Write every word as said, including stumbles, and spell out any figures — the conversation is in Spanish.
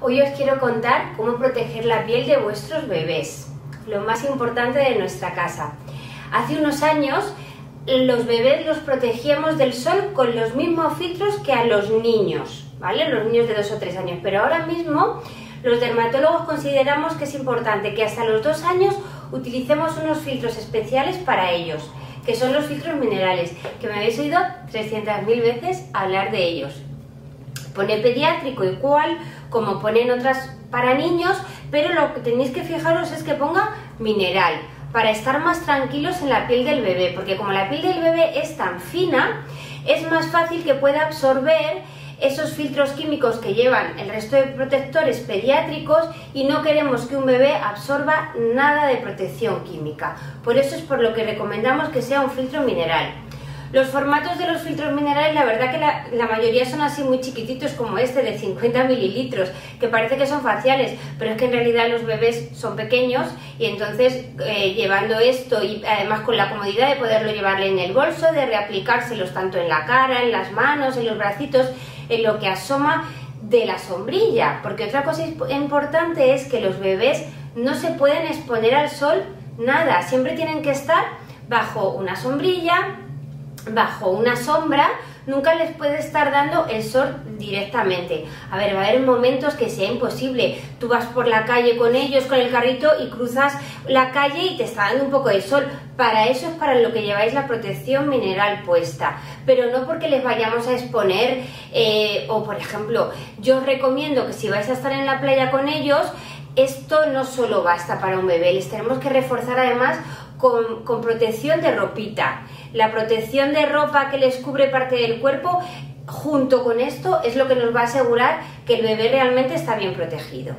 Hoy os quiero contar cómo proteger la piel de vuestros bebés, lo más importante de nuestra casa. Hace unos años los bebés los protegíamos del sol con los mismos filtros que a los niños, ¿vale? Los niños de dos o tres años, pero ahora mismo los dermatólogos consideramos que es importante que hasta los dos años utilicemos unos filtros especiales para ellos, que son los filtros minerales, que me habéis oído trescientas mil veces hablar de ellos. Pone pediátrico igual, como ponen otras para niños, pero lo que tenéis que fijaros es que ponga mineral, para estar más tranquilos en la piel del bebé, porque como la piel del bebé es tan fina, es más fácil que pueda absorber esos filtros químicos que llevan el resto de protectores pediátricos y no queremos que un bebé absorba nada de protección química. Por eso es por lo que recomendamos que sea un filtro mineral. Los formatos de los filtros minerales, la verdad que la, la mayoría son así muy chiquititos como este de cincuenta mililitros, que parece que son faciales, pero es que en realidad los bebés son pequeños y entonces eh, llevando esto y además con la comodidad de poderlo llevarle en el bolso, de reaplicárselos tanto en la cara, en las manos, en los bracitos, en lo que asoma de la sombrilla, porque otra cosa importante es que los bebés no se pueden exponer al sol nada, siempre tienen que estar bajo una sombrilla, bajo una sombra, nunca les puede estar dando el sol directamente. A ver, va a haber momentos que sea imposible. Tú vas por la calle con ellos, con el carrito y cruzas la calle y te está dando un poco de sol. Para eso es para lo que lleváis la protección mineral puesta. Pero no porque les vayamos a exponer eh, o, por ejemplo, yo os recomiendo que si vais a estar en la playa con ellos, esto no solo basta para un bebé, les tenemos que reforzar además con, con protección de ropita. La protección de ropa que les cubre parte del cuerpo, junto con esto, es lo que nos va a asegurar que el bebé realmente está bien protegido.